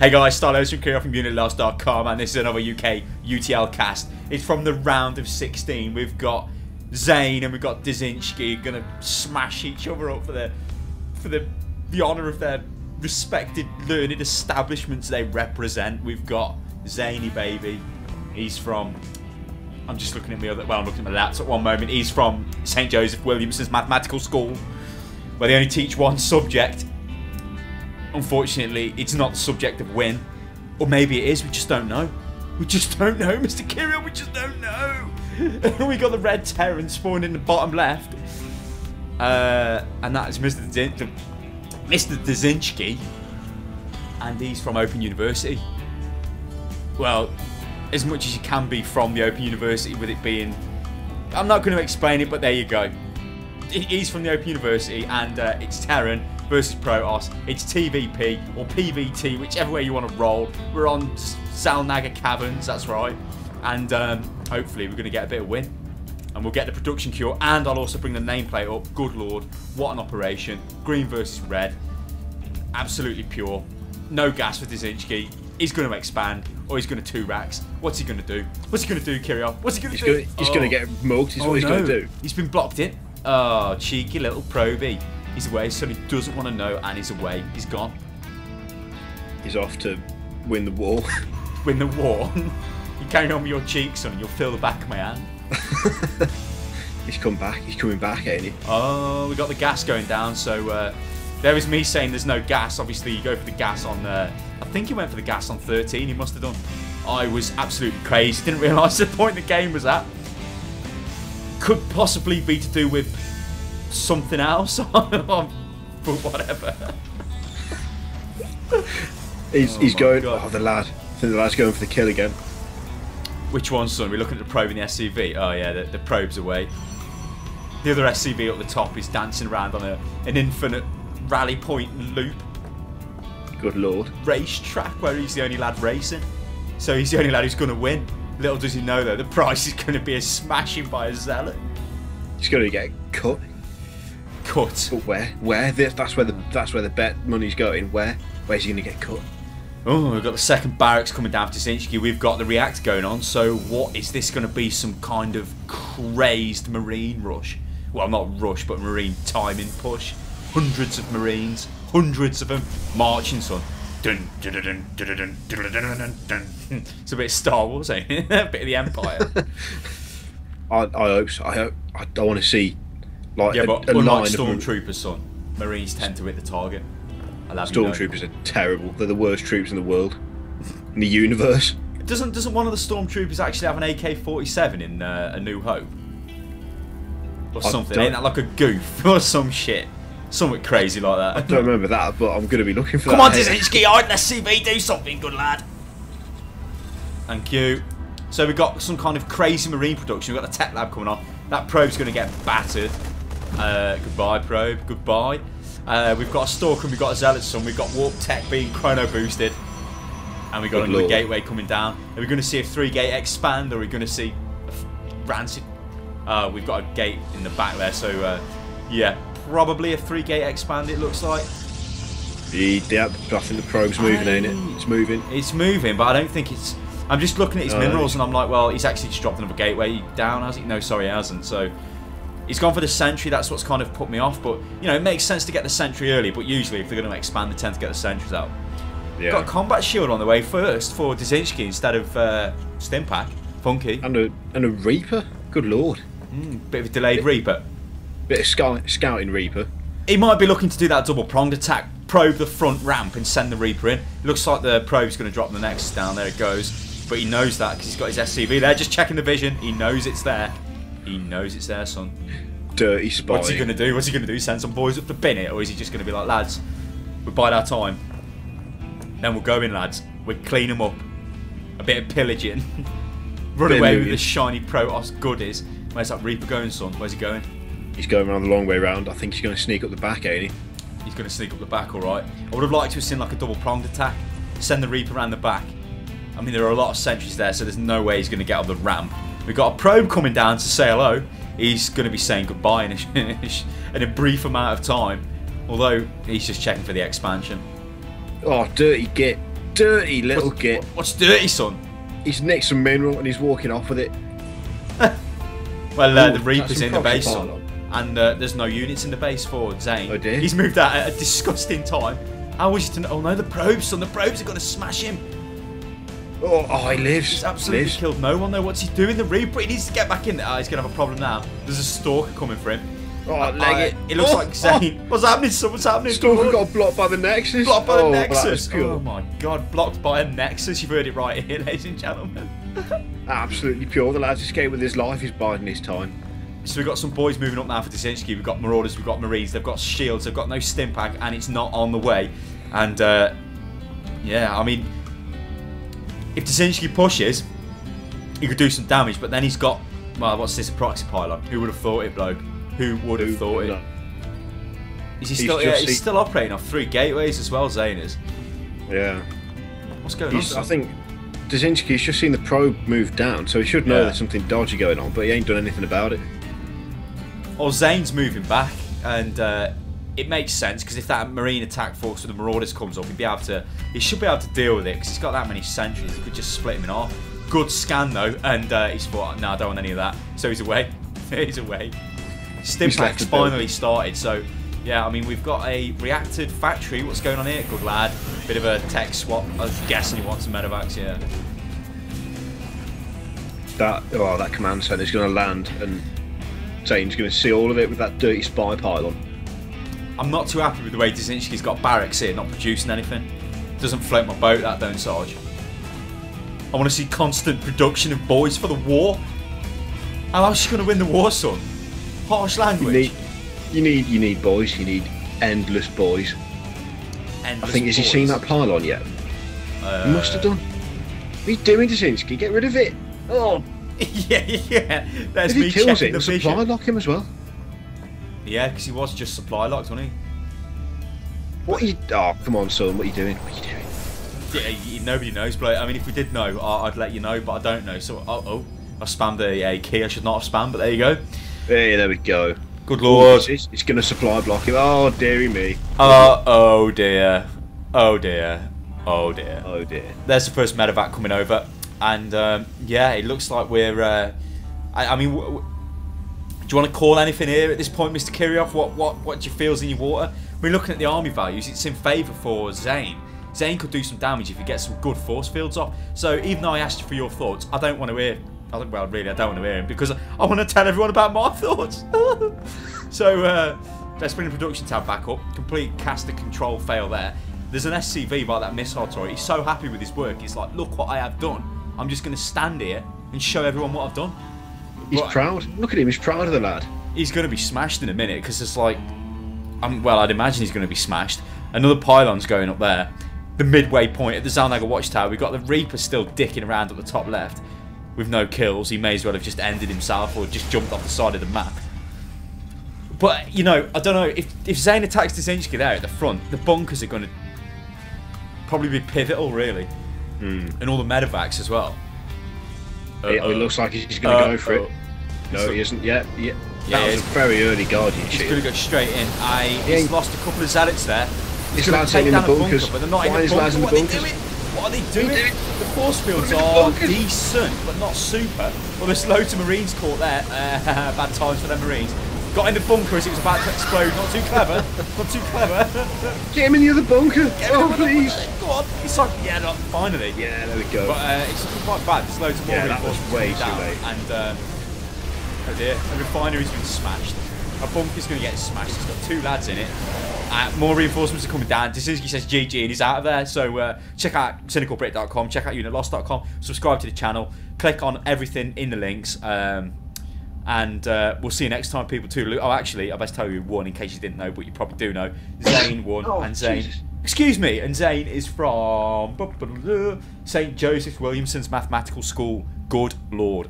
Hey guys, Stylosa from Kirioth from Unitlost.com, and this is another UK UTL cast. It's from the round of 16. We've got Zain and we've got Dzerzhinsky gonna smash each other up for the honour of their respected learned establishments they represent. We've got Zainy baby. He's from, I'm looking at my laptop one moment. He's from Sir Joseph Williamson's Mathematical School, where they only teach one subject. Unfortunately, it's not the subject of win. Or maybe it is, we just don't know. We just don't know, Mr. Kirioth, we just don't know. We got the red Terran spawned in the bottom left. And that is Mr. Dzerzhinsky. And he's from Open University. Well, as much as you can be from the Open University with it being... I'm not going to explain it, but there you go. He's from the Open University, and it's Terran versus Protoss. It's TVP or PVT, whichever way you want to roll. We're on Xel'Naga Caverns, that's right. And hopefully we're going to get a bit of win. And we'll get the production cure, and I'll also bring the nameplate up. Good lord, what an operation. Green versus red. Absolutely pure. No gas for Dzerzhinsky. He's going to expand, or he's going to two racks. What's he going to do? What's he going to do, Kirioth? What's he going to do? He's going to get mugged, is what he's going to do. He's been blocked in. Oh, cheeky little probie. He's away, so he doesn't want to know, and he's away. He's gone. He's off to win the war. Win the war? You're carrying on with your cheeks, son, and you'll feel the back of my hand. He's come back. He's coming back, ain't he? Oh, we got the gas going down, so there is me saying there's no gas. Obviously, you go for the gas on... I think he went for the gas on 13. He must have done. I was absolutely crazy. Didn't realise the point the game was at. Could possibly be to do with... something else, but whatever. he's going. God. Oh, the lad! I think the lad's going for the kill again. Which one, son? We're looking at the probe in the SCV. Oh yeah, the probe's away. The other SCV up the top is dancing around on an infinite rally point loop. Good lord! Racetrack where he's the only lad racing, so he's the only lad who's going to win. Little does he know though, the price is going to be a smashing by a zealot. He's going to get cut. Cut. But where? Where? That's where the bet money's going. Where? Where's he going to get cut? Oh, we've got the second barracks coming down to Dzerzhinsky. We've got the react going on. So what is this going to be? Some kind of crazed marine rush? Well, not rush, but marine timing push. Hundreds of marines, hundreds of them marching. Son, it's a bit of Star Wars, ain't it? A bit of the Empire. I hope so. I hope. I don't want to see. Like yeah, but unlike stormtroopers, son, marines tend to hit the target. Stormtroopers are terrible. They're the worst troops in the world, in the universe. Doesn't one of the stormtroopers actually have an AK-47 in A New Hope or something? Ain't that like a goof or some shit? Something crazy like that. I don't remember that, but I'm gonna be looking for. Come on, Dzerzhinsky, let's see me do something, good lad. Thank you. So we got some kind of crazy marine production. We've got the tech lab coming on. That probe's gonna get battered. Goodbye, probe. Goodbye. We've got a stalker and we've got a zealot son. We've got warp tech being chrono boosted, and we've got another gateway coming down. Are we going to see a 3-gate expand, or are we going to see a rancid? We've got a gate in the back there, so yeah, probably a 3-gate expand. It looks like. Yeah, I think the probe's moving, ain't it? It's moving. It's moving, but I don't think it's. I'm just looking at his minerals, and I'm like, well, he's actually just dropped another gateway down, has he? No, sorry, he hasn't. So. He's gone for the sentry, that's what's kind of put me off, but you know, it makes sense to get the sentry early, but usually if they're going to expand, they tend to get the sentries out. Yeah. Got a combat shield on the way first for Dzerzhinsky instead of Stimpak. Funky. And a Reaper? Good lord. Bit of a delayed Reaper. Bit of scouting Reaper. He might be looking to do that double-pronged attack, probe the front ramp and send the Reaper in. It looks like the probe's going to drop the Nexus down, there it goes. But he knows that because he's got his SCV there, just checking the vision, he knows it's there. He knows it's there, son. Dirty spy. What's he going to do? What's he going to do? Send some boys up to bin it? Or is he just going to be like, lads, we'll bide our time. Then we'll go in, lads. We'll clean them up. A bit of pillaging. Run away with the shiny Protoss goodies. Where's that Reaper going, son? Where's he going? He's going around the long way round. I think he's going to sneak up the back, ain't he? He's going to sneak up the back, all right. I would have liked to have seen like a double-pronged attack. Send the Reaper around the back. I mean, there are a lot of sentries there, so there's no way he's going to get up the ramp. We've got a probe coming down to say hello. He's going to be saying goodbye in a brief amount of time. Although, he's just checking for the expansion. Oh, dirty git. dirty little git. What's dirty, son? He's nicked some mineral and he's walking off with it. Well, the Reaper's in the base, son. And there's no units in the base for Zain. Oh dear. He's moved out at a disgusting time. How was it to know? Oh no, the probes, son. The probes are going to smash him. Oh, he lives. He's absolutely killed no one, though. What's he doing? The Reaper, he needs to get back in there. Oh, he's going to have a problem now. There's a Stalker coming for him. Oh, leg it. It looks like Zain. What's happening, son? What's happening? Stalker got blocked by the Nexus. Blocked by the Nexus. Cool. Oh, my God. Blocked by a Nexus. You've heard it right here, ladies and gentlemen. Absolutely pure. The lad's escaped with his life. He's biding his time. So we've got some boys moving up now for Dzerzhinsky. We've got Marauders. We've got Marines. They've got Shields. They've got no Stimpak, and it's not on the way. And, yeah, I mean... If Dzerzhinsky pushes, he could do some damage, but then he's got, well, what's this, a proxy pylon? Who would have thought it, bloke? Who would have thought it? Is he still, yeah, he's still operating off 3 gateways as well, Zain is. Yeah. What's going on? I think Dzerzhinsky's just seen the probe move down, so he should know there's something dodgy going on, but he ain't done anything about it. Well, Zane's moving back, and it makes sense, because if that Marine attack force with the Marauders comes up, he'd be able to, he should be able to deal with it, because he's got that many sentries, he could just split him in half. Good scan, though, and he's thought, no, I don't want any of that. So he's away. He's away. Stimpak's finally started, so, yeah, I mean, we've got a reacted factory. What's going on here? Good lad. Bit of a tech swap. I was guessing he wants some medevacs, yeah. That, oh, that command center is going to land, and Zane's going to see all of it with that dirty spy pylon. I'm not too happy with the way Dzerzhinsky's got barracks here, not producing anything. Doesn't float my boat, that don't, Sarge. I want to see constant production of boys for the war. How's she going to win the war, son? Harsh language. You need boys. You need endless boys. Endless boys. Has he seen that pylon yet? He must have done. What are you doing, Dzerzhinsky? Get rid of it. Oh. yeah. There's me checking the vision. If he kills it, supply lock him as well. Yeah, because he was just supply locked, wasn't he? What are you... Oh, come on, son. What are you doing? What are you doing? Yeah, nobody knows, bloke. I mean, if we did know, I'd let you know, but I don't know. So, oh, I spammed a key I should not have spammed, but there you go. Hey, there we go. Good lord. It's going to supply block him. Oh, dearie me. Oh, dear. Oh, dear. Oh, dear. Oh, dear. There's the first medevac coming over. And, yeah, it looks like we're... I mean... Do you want to call anything here at this point, Mr. Kirioth? What do you feel's in your water? We're looking at the army values. It's in favour for Zain. Zain could do some damage if he gets some good force fields off. So even though I asked you for your thoughts, I don't want to hear. Well, really, I don't want to hear him because I want to tell everyone about my thoughts. So let's bring the production tab back up. Complete caster control fail there. There's an SCV by that missile turret. He's so happy with his work. He's like, look what I have done. I'm just going to stand here and show everyone what I've done. He's proud. Look at him. He's proud of the lad. He's going to be smashed in a minute because it's like... well, I'd imagine he's going to be smashed. Another pylon's going up there. The midway point at the Xel'Naga Watchtower. We've got the Reaper still dicking around at the top left. With no kills. He may as well have just ended himself or just jumped off the side of the map. But, you know, I don't know. If Zain attacks Dzerzhinsky there at the front, the bunkers are going to probably be pivotal, really. Mm. And all the medevacs as well. It looks like he's going to go for it. No, he isn't yet. Yeah, that was a very early guardian. He's going to go straight in. He's lost a couple of zealots there. He's going to take down the bunkers. But they're not in the bunker. What are they doing? The force fields are decent, but not super. Well, there's loads of Marines caught there. Bad times for them Marines. Got in the bunker as it was about to explode. Not too clever. Not too clever. Get him in the other bunker. Oh, please. Go on. It's like, yeah, no, finally. Yeah, there we go. But it's quite bad. There's loads of more reinforcements coming down. And, oh dear, a refinery's been smashed. A bunker's going to get smashed. It's got 2 lads in it. More reinforcements are coming down. Dzerzhinsky says GG and he's out of there. So check out cynicalbrit.com. Check out Unitlost.com. Subscribe to the channel. Click on everything in the links. And we'll see you next time, people, too. Oh, actually, I best tell you who won in case you didn't know, but you probably do know. Zain won, and Zain... Jesus. Excuse me, and Zain is from... St. Joseph Williamson's Mathematical School. Good Lord.